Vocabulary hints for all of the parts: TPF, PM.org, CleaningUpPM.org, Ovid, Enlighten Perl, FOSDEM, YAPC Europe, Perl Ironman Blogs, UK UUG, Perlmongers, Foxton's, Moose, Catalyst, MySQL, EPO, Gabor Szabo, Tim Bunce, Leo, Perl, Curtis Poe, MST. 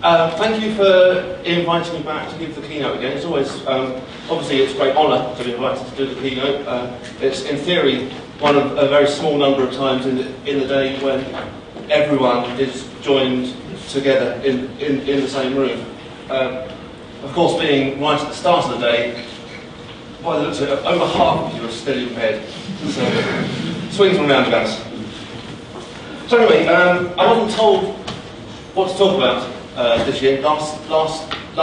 Thank you for inviting me back to give the keynote again. It's always, obviously it's a great honour to be invited to do the keynote. It's in theory one of a very small number of times in the day when everyone is joined together in the same room. Of course, being right at the start of the day, by the looks of it, over half of you are still in bed. So, swings and roundabouts. So anyway, I wasn't told what to talk about this year. Last year I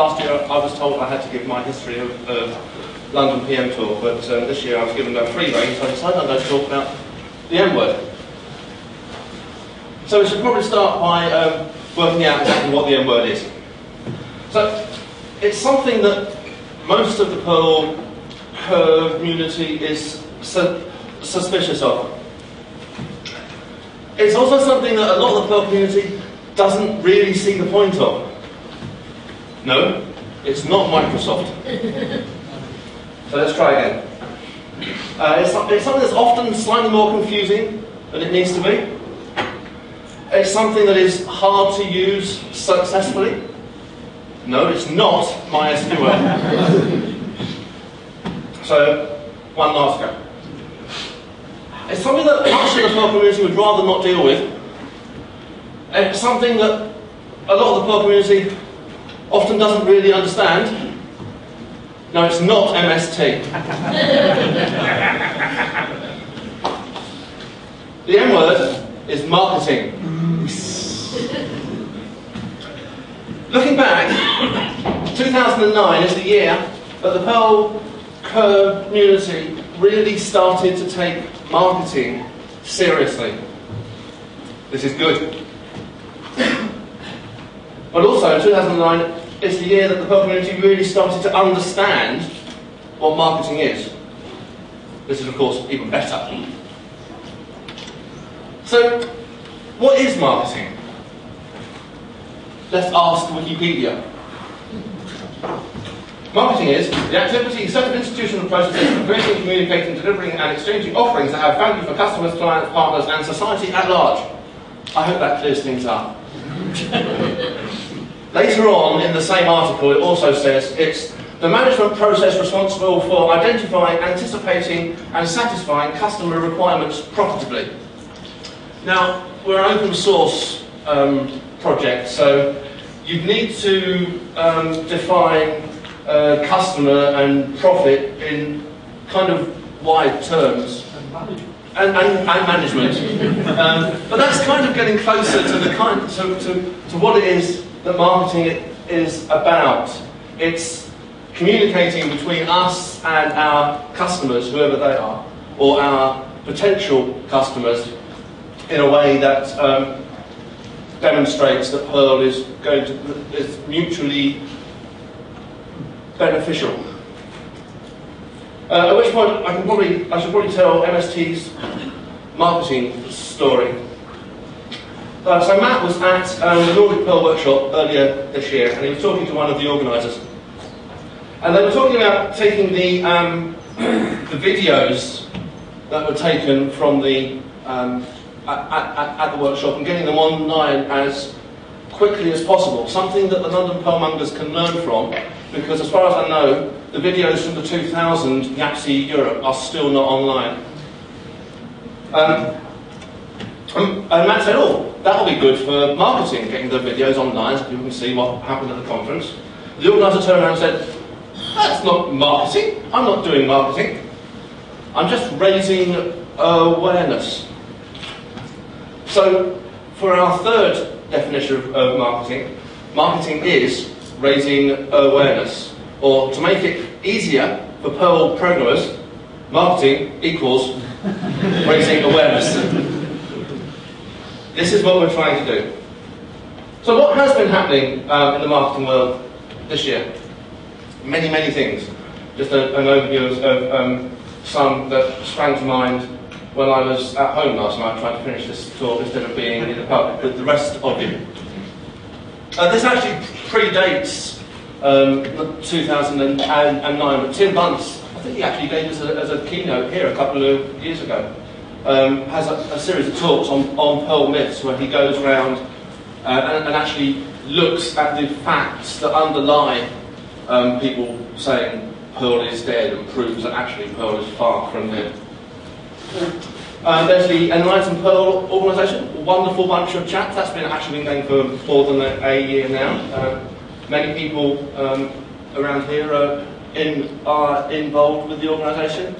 was told I had to give my history of London PM tour, but this year I was given a free rein, so I decided I'm going to talk about the M-word. So we should probably start by working out exactly what the M-word is. So it's something that most of the Perl community is suspicious of. It's also something that a lot of the Perl community doesn't really see the point of. No, it's not Microsoft. So let's try again. It's something that's often slightly more confusing than it needs to be. It's something that is hard to use successfully. No, it's not MySQL. So, one last go. It's something that much of the Perl community would rather not deal with. It's something that a lot of the Perl community often doesn't really understand. No, it's not MST. The M-word is marketing. Looking back, 2009 is the year that the Perl community really started to take marketing seriously. This is good. But also, 2009 is the year that the Perl community really started to understand what marketing is. This is, of course, even better. So, what is marketing? Let's ask Wikipedia. Marketing is the activity, set of institutional processes for creating, communicating, delivering, and exchanging offerings that have value for customers, clients, partners, and society at large. I hope that clears things up. Later on in the same article, it also says it's the management process responsible for identifying, anticipating, and satisfying customer requirements profitably. Now, we're an open source project, so you'd need to define customer and profit in kind of wide terms. And management, but that's kind of getting closer to the kind to what it is that marketing is about. It's communicating between us and our customers, whoever they are, or our potential customers, in a way that demonstrates that Perl is going to is mutually beneficial. At which point I should probably tell MST's marketing story. So Matt was at the Nordic Perl workshop earlier this year, and he was talking to one of the organisers, and they were talking about taking the videos that were taken from the at the workshop and getting them online as quickly as possible. Something that the London Perlmongers can learn from, because as far as I know, the videos from the 2000 YAPC Europe are still not online. And Matt said, oh, that'll be good for marketing, getting the videos online so people can see what happened at the conference. The organiser turned around and said, that's not marketing, I'm not doing marketing. I'm just raising awareness. So, for our third definition of marketing, marketing is raising awareness. Or, to make it easier for Perl programmers, marketing equals raising awareness. This is what we're trying to do. So what has been happening in the marketing world this year? Many, many things. Just an overview of some that sprang to mind when I was at home last night trying to finish this talk instead of being in the pub with the rest of you. This actually predates 2009, but Tim Bunce, I think he actually gave us as a keynote here a couple of years ago, has a series of talks on Perl myths where he goes around and actually looks at the facts that underlie people saying Perl is dead and proves that actually Perl is far from dead. There's the Enlighten Perl organisation, a wonderful bunch of chaps. That's been actually been going for more than a year now. Many people around here are involved with the organisation,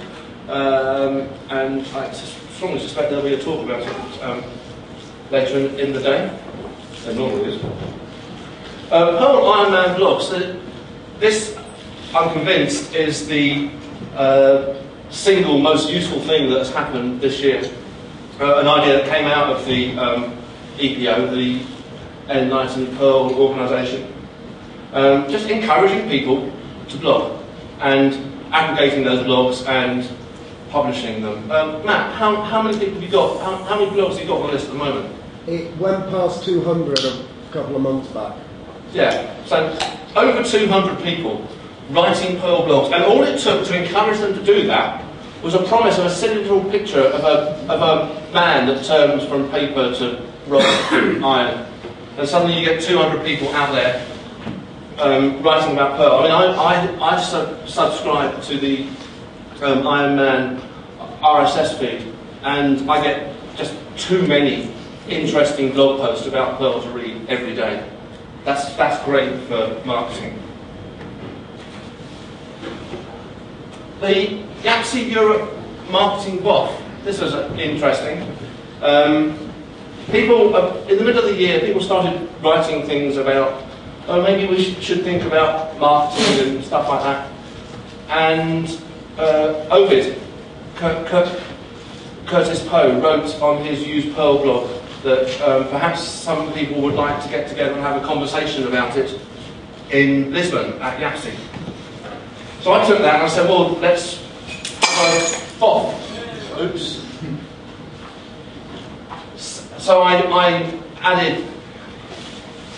and I strongly suspect there'll be a talk about it later in the day. There normally is. Perl Ironman Blogs. This, I'm convinced, is the single most useful thing that's happened this year. An idea that came out of the EPO, the Enlighten Perl organisation. Just encouraging people to blog and aggregating those blogs and publishing them. Matt, how many people have you got? How many blogs have you got on the list at the moment? It went past 200 a couple of months back. Yeah, so over 200 people writing Perl blogs, and all it took to encourage them to do that was a promise of a cynical picture of a man that turns from paper to rock to iron, and suddenly you get 200 people out there writing about Perl. I mean, I subscribe to the Ironman RSS feed, and I get just too many interesting blog posts about Perl to read every day. That's great for marketing. The YAPC Europe marketing WAF. This was interesting. People in the middle of the year, people started writing things about, oh, maybe we should think about marketing and stuff like that. And Ovid, Curtis Poe, wrote on his Use Perl blog that perhaps some people would like to get together and have a conversation about it in Lisbon at YAPC. So I took that and I said, well, let's have a WAF. Oops. So I added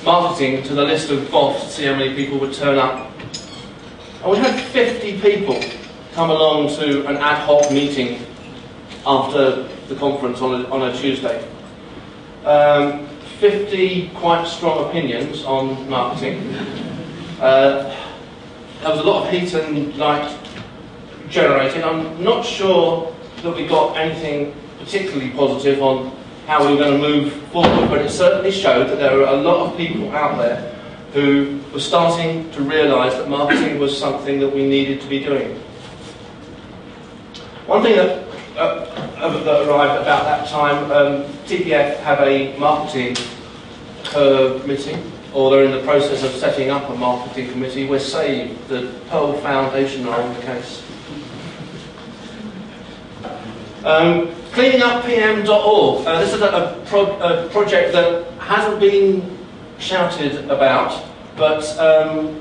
marketing to the list of WAFs to see how many people would turn up. And we had 50 people come along to an ad hoc meeting after the conference on a Tuesday. 50 quite strong opinions on marketing. There was a lot of heat and light generated. I'm not sure that we got anything particularly positive on how we were going to move forward, but it certainly showed that there were a lot of people out there who were starting to realise that marketing was something that we needed to be doing. One thing that arrived about that time, TPF have a marketing committee, or they're in the process of setting up a marketing committee. We're saved. The Perl Foundation are on the case. CleaningUpPM.org. This is a project that hasn't been shouted about, but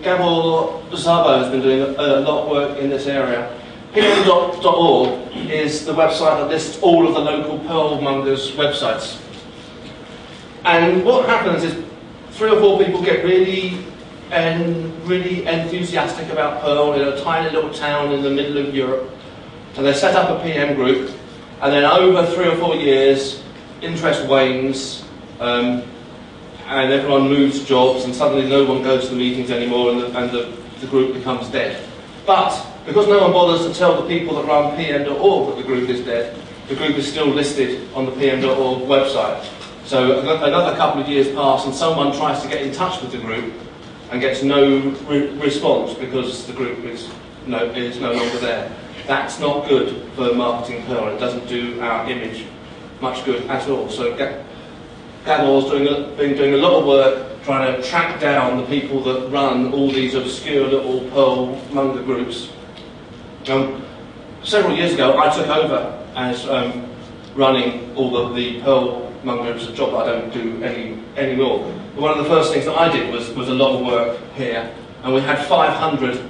Gabor Szabo has been doing a lot of work in this area. PM.org is the website that lists all of the local Perl mongers' websites. And what happens is, three or four people get really enthusiastic about Perl in a tiny little town in the middle of Europe, and they set up a PM group, and then over 3 or 4 years, interest wanes, and everyone moves jobs, and suddenly no one goes to the meetings anymore, and the group becomes dead. But because no one bothers to tell the people that run PM.org that the group is dead, the group is still listed on the PM.org website. So another couple of years pass and someone tries to get in touch with the group and gets no response because the group is no longer there. That's not good for marketing Perl. It doesn't do our image much good at all. So Gabor's been doing a lot of work trying to track down the people that run all these obscure little Perl monger groups. Several years ago I took over as running all of the Perl monger. It was a job I don't do anymore. But one of the first things that I did was a lot of work here, and we had 500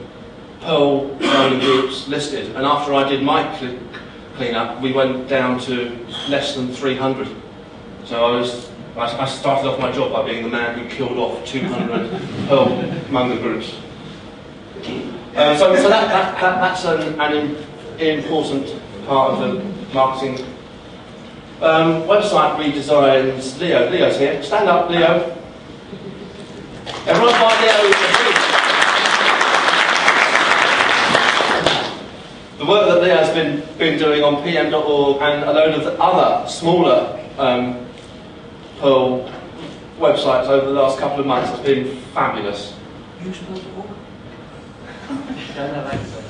Perl groups listed. And after I did my cleanup, we went down to less than 300. So I started off my job by being the man who killed off 200 Perl monger groups. So that's an important part of the marketing. Website redesigns. Leo's here. Stand up, Leo. Everyone thought Leo was a freak. The work that Leo's been doing on PM.org and a load of the other smaller Perl websites over the last couple of months has been fabulous. Don't have access.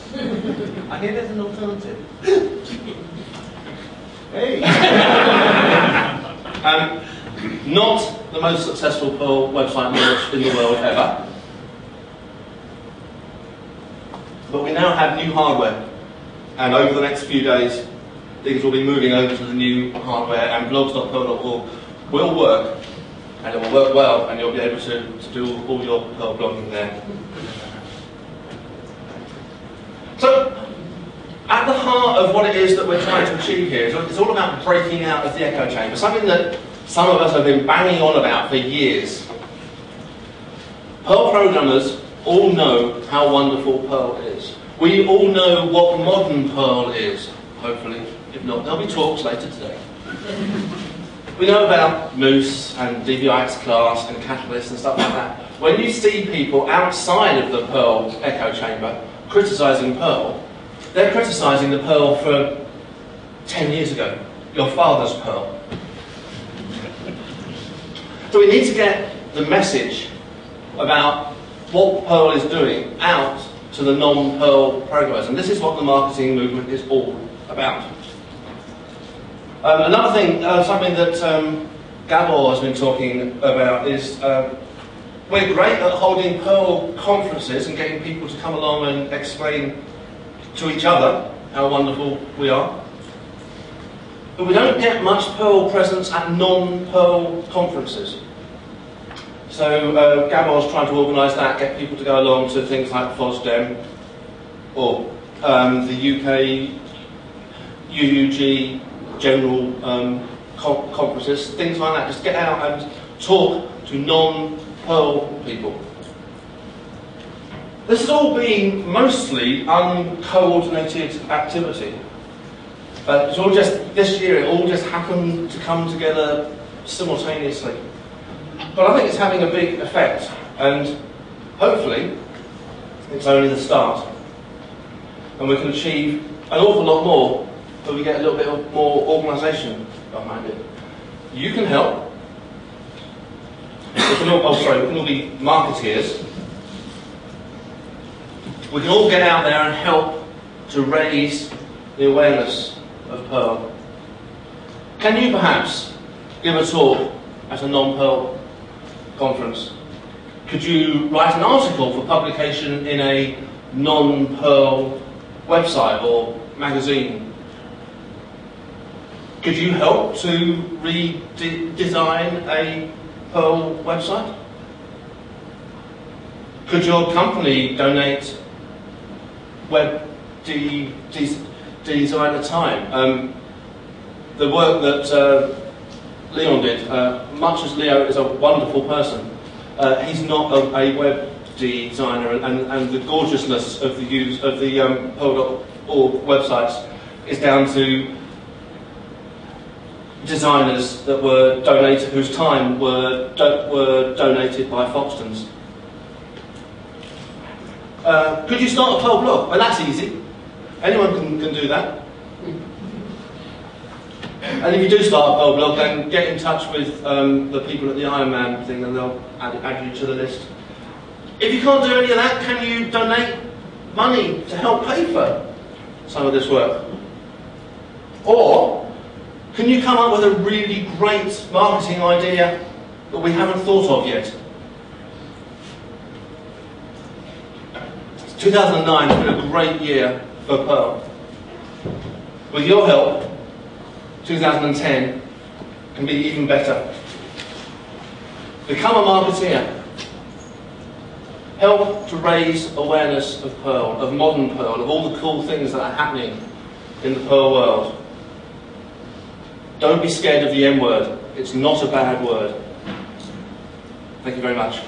I hear there's an alternative. Hey! Not the most successful Perl website launch in the world ever. But we now have new hardware. And over the next few days, things will be moving over to the new hardware, and blogs.perl.org will work, and it will work well, and you'll be able to do all your Perl blogging there. So, at the heart of what it is that we're trying to achieve here, it's all about breaking out of the echo chamber, something that some of us have been banging on about for years. Perl programmers all know how wonderful Perl is. We all know what modern Perl is, hopefully. If not, there'll be talks later today. We know about Moose and DVIX class and Catalyst and stuff like that. When you see people outside of the Perl echo chamber criticising Perl, they're criticising the Perl from 10 years ago, your father's Perl. So we need to get the message about what Perl is doing out to the non-Perl programmers, and this is what the marketing movement is all about. Another thing, something that Gabor has been talking about is we're great at holding Perl conferences and getting people to come along and explain to each other how wonderful we are. But we don't get much Perl presence at non-Perl conferences. So Gabor's trying to organise that, get people to go along to things like FOSDEM or the UK UUG general conferences, things like that. Just get out and talk to non-Perl people. This has all been mostly uncoordinated activity. But it's all just, this year it all just happened to come together simultaneously. But I think it's having a big effect, and hopefully it's only the start. And we can achieve an awful lot more if we get a little bit more organisation behind it. You can help. We can all, we can all be marketeers. We can all get out there and help to raise the awareness of Perl. Can you perhaps give a talk at a non-Perl conference? Could you write an article for publication in a non-Perl website or magazine? Could you help to redesign a Perl website? Could your company donate web designer time? The work that Leon did, much as Leo is a wonderful person, he's not a web designer, and the gorgeousness of the use of the Perl.org websites is down to designers that were donated, whose time were donated by Foxton's. Could you start a Perl blog? Well, that's easy. Anyone can do that. And if you do start a Perl blog, then get in touch with the people at the Ironman thing, and they'll add you to the list. If you can't do any of that, can you donate money to help pay for some of this work? Or can you come up with a really great marketing idea that we haven't thought of yet? 2009 has been a great year for Perl. With your help, 2010 can be even better. Become a marketeer. Help to raise awareness of Perl, of modern Perl, of all the cool things that are happening in the Perl world. Don't be scared of the M word. It's not a bad word. Thank you very much.